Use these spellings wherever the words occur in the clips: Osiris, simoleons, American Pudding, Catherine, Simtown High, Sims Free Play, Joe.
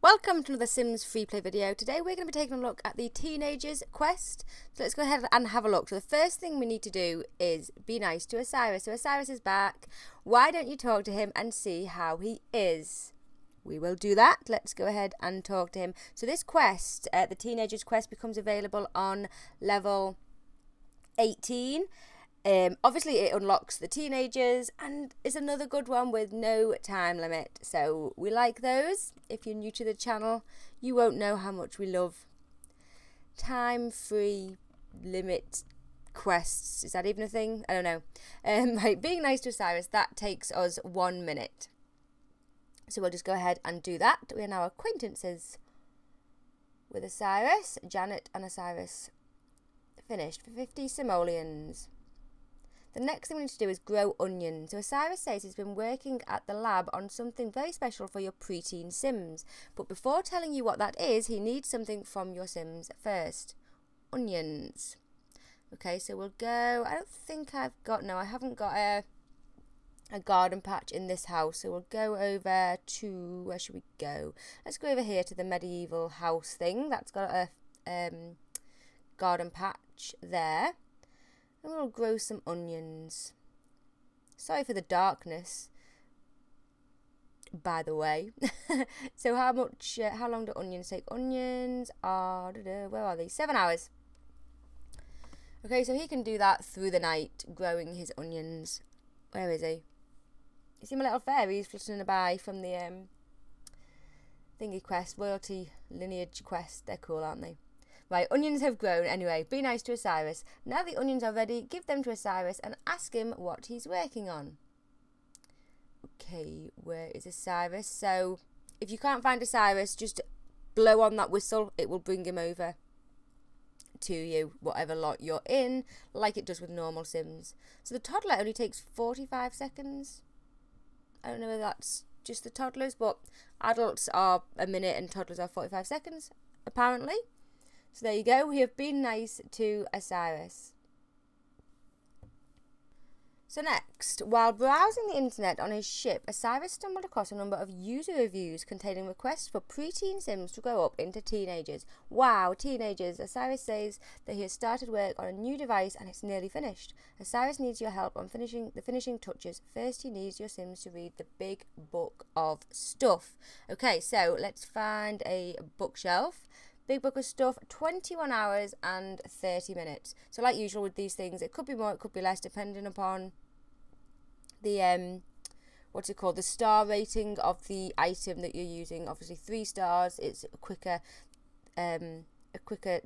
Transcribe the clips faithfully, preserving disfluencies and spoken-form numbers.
Welcome to another Sims Free Play video. Today we're going to be taking a look at the Teenagers quest. So let's go ahead and have a look. So the first thing we need to do is be nice to Osiris. So Osiris is back. Why don't you talk to him and see how he is? We will do that. Let's go ahead and talk to him. So this quest, uh, the Teenagers quest, becomes available on level eighteen. Um, obviously it unlocks the teenagers and is another good one with no time limit, so we like those. If you're new to the channel, you won't know how much we love time free limit quests. Is that even a thing? I don't know. Um, like being nice to Osiris, that takes us one minute, so we'll just go ahead and do that. We are now acquaintances with Osiris. Janet and Osiris finished for fifty simoleons. The next thing we need to do is grow onions. So Osiris says he's been working at the lab on something very special for your preteen Sims. But before telling you what that is, he needs something from your Sims first. Onions. Okay, so we'll go... I don't think I've got... No, I haven't got a, a garden patch in this house. So we'll go over to... Where should we go? Let's go over here to the medieval house thing. That's got a um, garden patch there. And we'll grow some onions. Sorry for the darkness, by the way. So how much, uh, how long do onions take? Onions are, da -da, where are they? Seven hours. Okay, so he can do that through the night, growing his onions. Where is he? You see my little fairy? He's fluttering by from the um, thingy quest, royalty lineage quest. They're cool, aren't they? Right, onions have grown. Anyway, be nice to Osiris. Now the onions are ready, give them to Osiris and ask him what he's working on. Okay, where is Osiris? So, if you can't find Osiris, just blow on that whistle. It will bring him over to you, whatever lot you're in, like it does with normal Sims. So the toddler only takes forty-five seconds. I don't know whether that's just the toddlers, but adults are a minute and toddlers are forty-five seconds, apparently. So there you go, we have been nice to Osiris. So next, while browsing the internet on his ship, Osiris stumbled across a number of user reviews containing requests for preteen Sims to grow up into teenagers. Wow, teenagers. Osiris says that he has started work on a new device and it's nearly finished. Osiris needs your help on finishing the finishing touches. First, he needs your Sims to read the big book of stuff. Okay, so let's find a bookshelf. Big book of stuff, twenty-one hours and thirty minutes. So like usual with these things, it could be more, it could be less, depending upon the, um, what's it called, the star rating of the item that you're using. Obviously three stars, it's a quicker, um, a quicker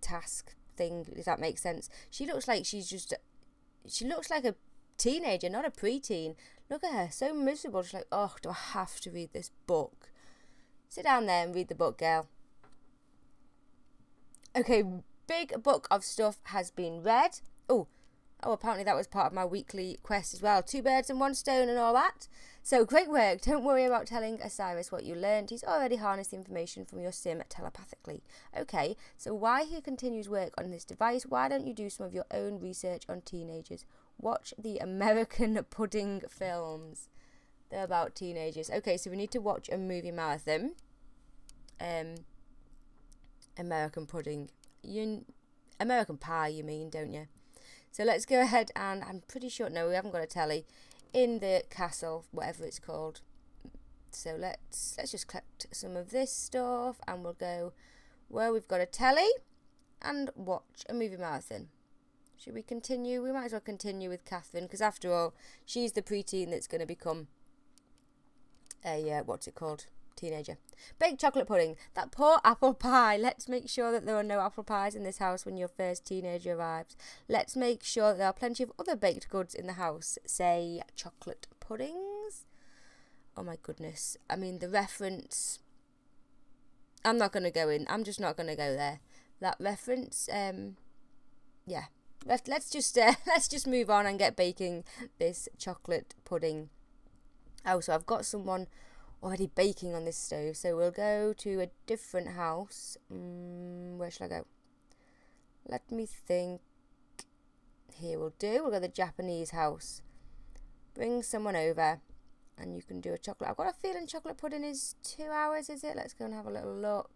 task thing, if that makes sense. She looks like she's just, she looks like a teenager, not a preteen. Look at her, so miserable. She's like, oh, do I have to read this book? Sit down there and read the book, girl. Okay, big book of stuff has been read. Oh, oh, apparently that was part of my weekly quest as well. Two birds and one stone and all that. So great work. Don't worry about telling Osiris what you learned. He's already harnessed the information from your Sim telepathically. Okay, so while he continues work on this device, why don't you do some of your own research on teenagers? Watch the American Pudding films. They're about teenagers. Okay, so we need to watch a movie marathon. Um... American Pudding, you, American Pie you mean, don't you? So let's go ahead and, I'm pretty sure, no we haven't got a telly, in the castle, whatever it's called. So let's, let's just collect some of this stuff and we'll go where we've got a telly and watch a movie marathon. Should we continue? We might as well continue with Catherine, because after all, she's the preteen that's going to become a, uh, what's it called? Teenager. Baked chocolate pudding. That poor apple pie. Let's make sure that there are no apple pies in this house when your first teenager arrives. Let's make sure that there are plenty of other baked goods in the house. Say, chocolate puddings. Oh my goodness. I mean, the reference... I'm not going to go in. I'm just not going to go there. That reference, um... yeah. Let, let's just, uh, let's just move on and get baking this chocolate pudding. Oh, so I've got someone... already baking on this stove, so we'll go to a different house. Mm, where shall I go? Let me think. Here we'll do. We'll go to the Japanese house. Bring someone over. and you can do a chocolate. I've got a feeling chocolate pudding is two hours, is it? Let's go and have a little look.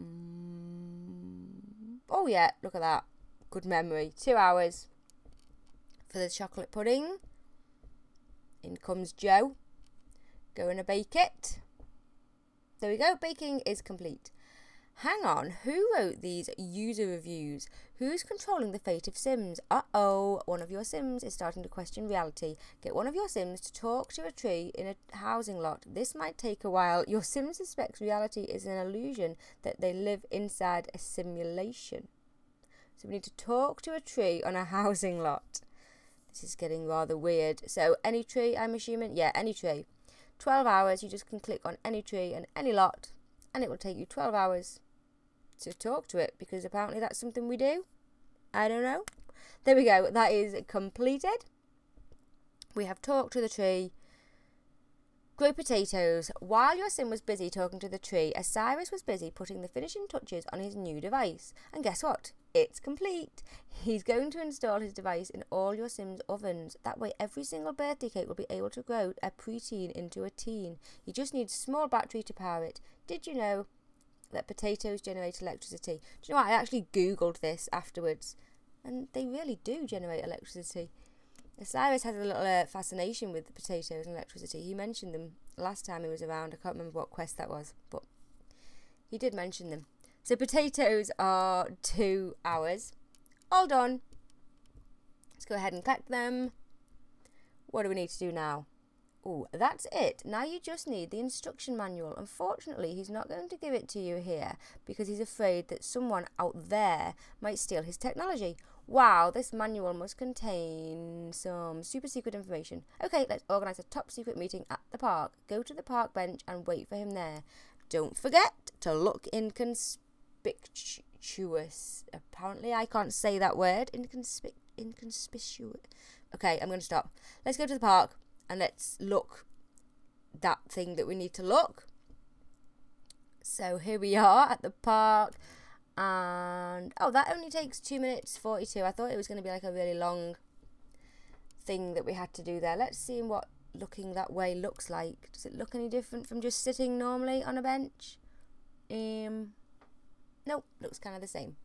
Mm. Oh yeah, look at that. Good memory. Two hours for the chocolate pudding. In comes Joe. Going to bake it. There we go, baking is complete. Hang on, who wrote these user reviews? Who's controlling the fate of Sims? Uh-oh, one of your Sims is starting to question reality. Get one of your Sims to talk to a tree in a housing lot. This might take a while. Your Sim suspects reality is an illusion, that they live inside a simulation. So we need to talk to a tree on a housing lot. This is getting rather weird. So any tree, I'm assuming? Yeah, any tree. twelve hours, you just can click on any tree and any lot, and it will take you twelve hours. To talk to it, because apparently that's something we do. I don't know. There we go, that is completed. We have talked to the tree. Grow potatoes. While your Sim was busy talking to the tree, Osiris was busy putting the finishing touches on his new device. And guess what? It's complete. He's going to install his device in all your Sims' ovens. That way every single birthday cake will be able to grow a preteen into a teen. He just needs a small battery to power it. Did you know that potatoes generate electricity? Do you know what? I actually googled this afterwards, and they really do generate electricity. Osiris has a little uh, fascination with the potatoes and electricity. He mentioned them last time he was around. I can't remember what quest that was, but he did mention them. So potatoes are two hours. All done. Let's go ahead and collect them. What do we need to do now? Ooh, that's it. Now you just need the instruction manual. Unfortunately, he's not going to give it to you here because he's afraid that someone out there might steal his technology. Wow, this manual must contain some super secret information. Okay, let's organise a top secret meeting at the park. Go to the park bench and wait for him there. Don't forget to look inconspicuous. Apparently, I can't say that word. Inconspic inconspicuous. Okay, I'm going to stop. Let's go to the park. And let's look that thing that we need to look. So here we are at the park. And, oh, that only takes two minutes forty-two. I thought it was going to be like a really long thing that we had to do there. Let's see what looking that way looks like. Does it look any different from just sitting normally on a bench? Um, nope, looks kind of the same.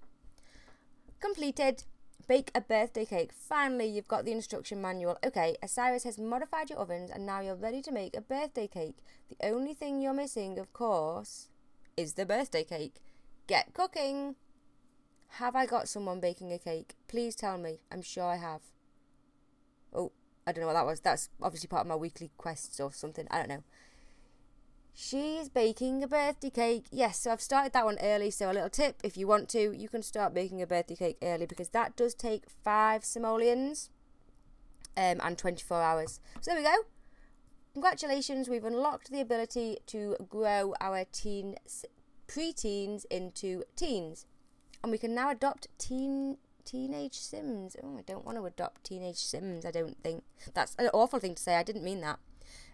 Completed. Bake a birthday cake. Finally, you've got the instruction manual. Okay, Osiris has modified your ovens and now you're ready to make a birthday cake. The only thing you're missing, of course, is the birthday cake. Get cooking. Have I got someone baking a cake? Please tell me. I'm sure I have. Oh, I don't know what that was. That's obviously part of my weekly quests or something. I don't know. She's baking a birthday cake. Yes, so I've started that one early, so a little tip, if you want to, you can start baking a birthday cake early, because that does take five simoleons um, and twenty-four hours. So there we go. Congratulations, we've unlocked the ability to grow our teens, pre-teens into teens. And we can now adopt teen teenage Sims. Oh, I don't want to adopt teenage Sims, I don't think. That's an awful thing to say, I didn't mean that.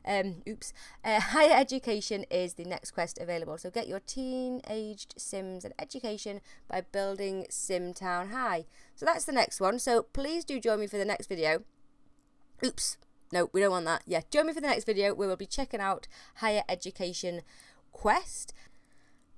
Um, oops. Uh, higher education is the next quest available. So get your teenaged Sims an education by building Simtown High. So that's the next one. So please do join me for the next video. Oops. No, we don't want that. Yeah, join me for the next video where we'll be checking out higher education quest.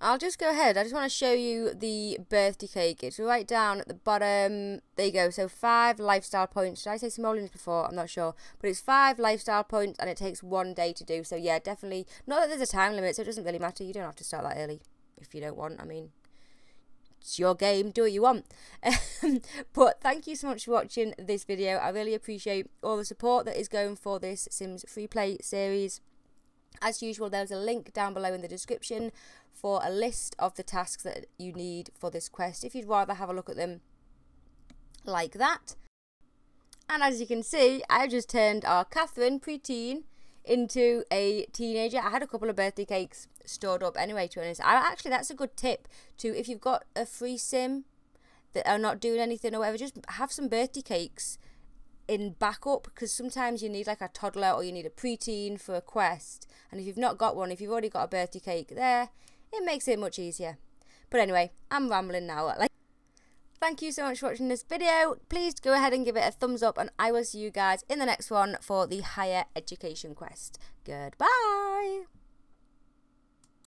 I'll just go ahead. I just want to show you the birthday cake. It's right down at the bottom. There you go. So five lifestyle points. Did I say simoleons before? I'm not sure. But it's five lifestyle points and it takes one day to do. So yeah, definitely. Not that there's a time limit, so it doesn't really matter. You don't have to start that early if you don't want. I mean, it's your game. Do what you want. But thank you so much for watching this video. I really appreciate all the support that is going for this Sims Free Play series. As usual, there's a link down below in the description for a list of the tasks that you need for this quest, if you'd rather have a look at them like that. And as you can see, I just turned our Catherine preteen into a teenager. I had a couple of birthday cakes stored up anyway, to be honest. I, actually, that's a good tip too. If you've got a free Sim that are not doing anything or whatever, just have some birthday cakes in backup, because sometimes you need like a toddler or you need a preteen for a quest, and if you've not got one, if you've already got a birthday cake there, it makes it much easier. But anyway, I'm rambling now. Like, Thank you so much for watching this video. Please go ahead and give it a thumbs up, and I will see you guys in the next one for the higher education quest. Goodbye.